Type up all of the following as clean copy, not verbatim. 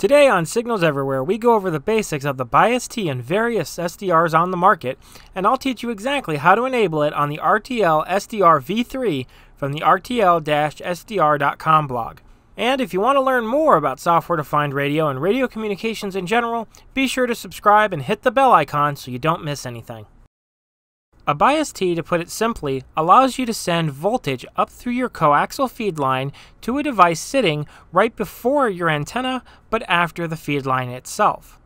Today on Signals Everywhere, we go over the basics of the BIAS-T and various SDRs on the market, and I'll teach you exactly how to enable it on the RTL-SDR-V3 from the RTL-SDR.com blog. And if you want to learn more about software-defined radio and radio communications in general, be sure to subscribe and hit the bell icon so you don't miss anything. A BIAS-T, to put it simply, allows you to send voltage up through your coaxial feed line to a device sitting right before your antenna but after the feed line itself.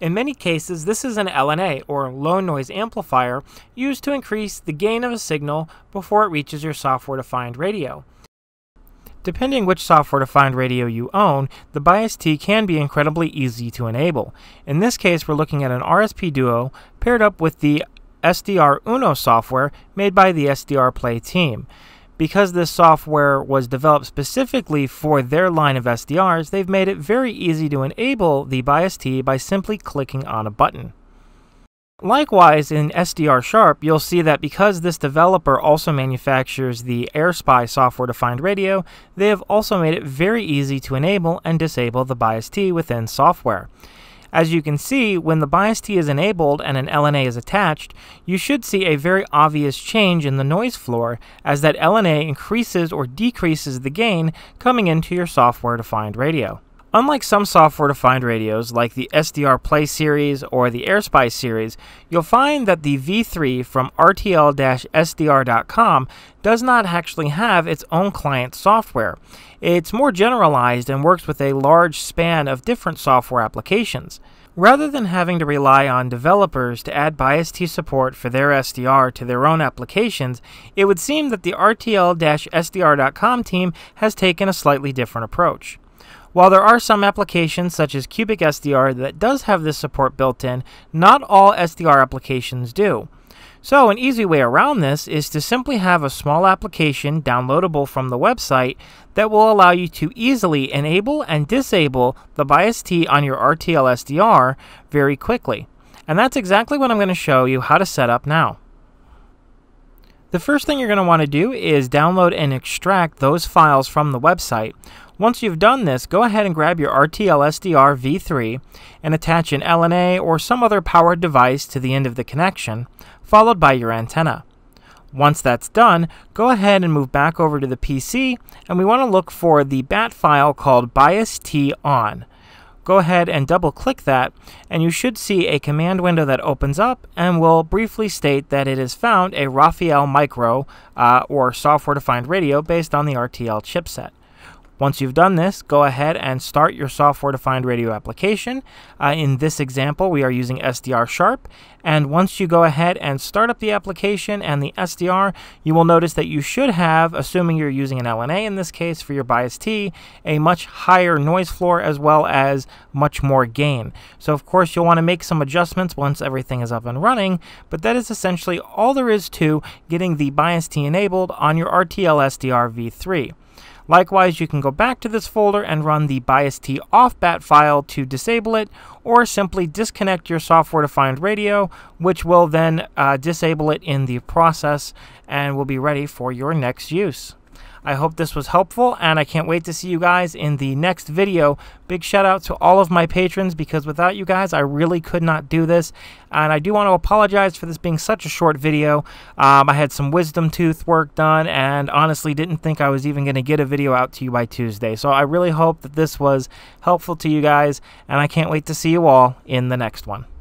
In many cases, this is an LNA, or low noise amplifier, used to increase the gain of a signal before it reaches your software-defined radio. Depending which software-defined radio you own, the BIAS-T can be incredibly easy to enable. In this case, we're looking at an RSP Duo paired up with the SDR Uno software made by the SDR Play team. Because this software was developed specifically for their line of SDRs, they've made it very easy to enable the BIAS-T by simply clicking on a button. Likewise, in SDR Sharp, you'll see that because this developer also manufactures the AirSpy software-defined radio, they have also made it very easy to enable and disable the BIAS-T within software. As you can see, when the BIAS-T is enabled and an LNA is attached, you should see a very obvious change in the noise floor, as that LNA increases or decreases the gain coming into your software-defined radio. Unlike some software-defined radios, like the SDR Play series or the AirSpy series, you'll find that the V3 from RTL-SDR.com does not actually have its own client software. It's more generalized and works with a large span of different software applications. Rather than having to rely on developers to add BIAS-T support for their SDR to their own applications, it would seem that the RTL-SDR.com team has taken a slightly different approach. While there are some applications such as Cubic SDR that does have this support built in, not all SDR applications do. So an easy way around this is to simply have a small application downloadable from the website that will allow you to easily enable and disable the BIAS-T on your RTL SDR very quickly. And that's exactly what I'm going to show you how to set up now. The first thing you're going to want to do is download and extract those files from the website. Once you've done this, go ahead and grab your RTL-SDR-V3 and attach an LNA or some other powered device to the end of the connection, followed by your antenna. Once that's done, go ahead and move back over to the PC, and we want to look for the BAT file called BIAS-T on. Go ahead and double-click that, and you should see a command window that opens up and will briefly state that it has found a Rafael Micro or software-defined radio based on the RTL chipset. Once you've done this, go ahead and start your software-defined radio application. In this example, we are using SDR Sharp, and once you go ahead and start up the application and the SDR, you will notice that you should have, assuming you're using an LNA in this case for your BIAS-T, a much higher noise floor as well as much more gain. So of course you'll want to make some adjustments once everything is up and running, but that is essentially all there is to getting the BIAS-T enabled on your RTL-SDR-V3. Likewise, you can go back to this folder and run the BIAS-T off BAT file to disable it, or simply disconnect your software-defined radio, which will then disable it in the process and will be ready for your next use. I hope this was helpful, and I can't wait to see you guys in the next video. Big shout out to all of my patrons, because without you guys, I really could not do this. And I do want to apologize for this being such a short video. I had some wisdom tooth work done, and honestly didn't think I was even going to get a video out to you by Tuesday. So I really hope that this was helpful to you guys, and I can't wait to see you all in the next one.